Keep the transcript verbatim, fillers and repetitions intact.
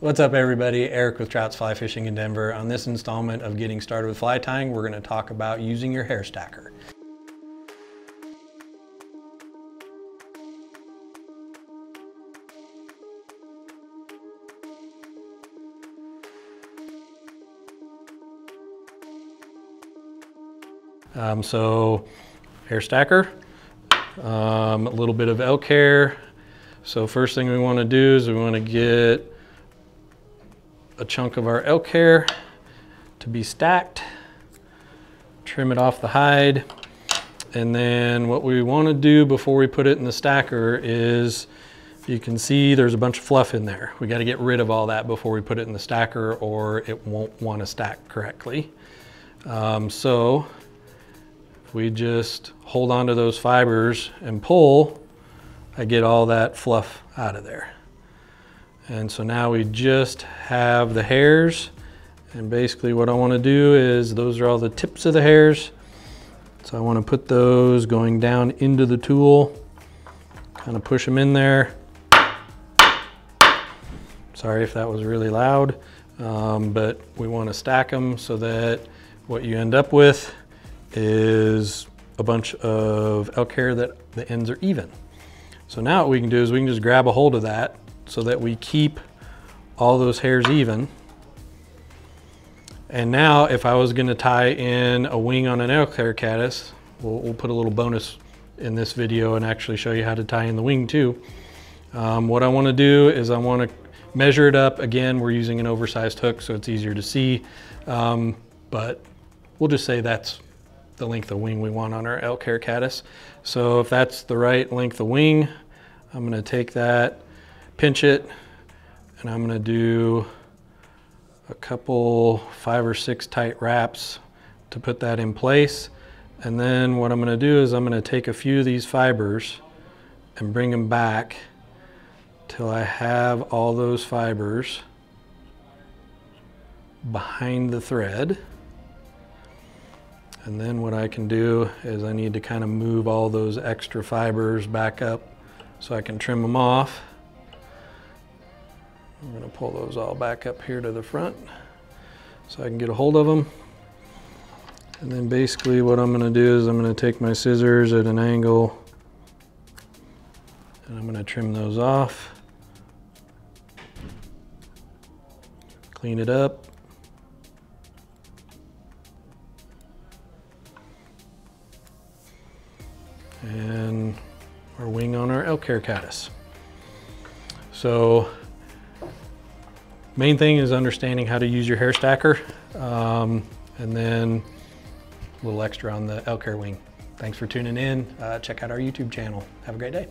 What's up everybody, Eric with Trouts Fly Fishing in Denver. On this installment of Getting Started with Fly Tying, we're gonna talk about using your hair stacker. Um, so, hair stacker, um, a little bit of elk hair. So first thing we wanna do is we wanna get a chunk of our elk hair to be stacked, trim it off the hide, and then what we want to do before we put it in the stacker is, you can see there's a bunch of fluff in there. We got to get rid of all that before we put it in the stacker, or it won't want to stack correctly. Um, so if we just hold on to those fibers and pull, I get all that fluff out of there. And so now we just have the hairs, and basically what I want to do is, those are all the tips of the hairs. So I want to put those going down into the tool, kind of push them in there. Sorry if that was really loud, um, but we want to stack them so that what you end up with is a bunch of elk hair that the ends are even. So now what we can do is we can just grab a hold of that, so that we keep all those hairs even. And now if I was gonna tie in a wing on an elk hair caddis, we'll, we'll put a little bonus in this video and actually show you how to tie in the wing too. Um, what I wanna do is I wanna measure it up. Again, we're using an oversized hook so it's easier to see, um, but we'll just say that's the length of wing we want on our elk hair caddis. So if that's the right length of wing, I'm gonna take that, pinch it, and I'm gonna do a couple, five or six tight wraps to put that in place. And then what I'm gonna do is I'm gonna take a few of these fibers and bring them back till I have all those fibers behind the thread. And then what I can do is I need to kind of move all those extra fibers back up so I can trim them off. I'm gonna pull those all back up here to the front so I can get a hold of them. And then basically what I'm gonna do is I'm gonna take my scissors at an angle and I'm gonna trim those off. Clean it up. And our wing on our elk hair caddis. So, main thing is understanding how to use your hair stacker, um, and then a little extra on the elk hair wing. Thanks for tuning in. Uh, check out our YouTube channel. Have a great day.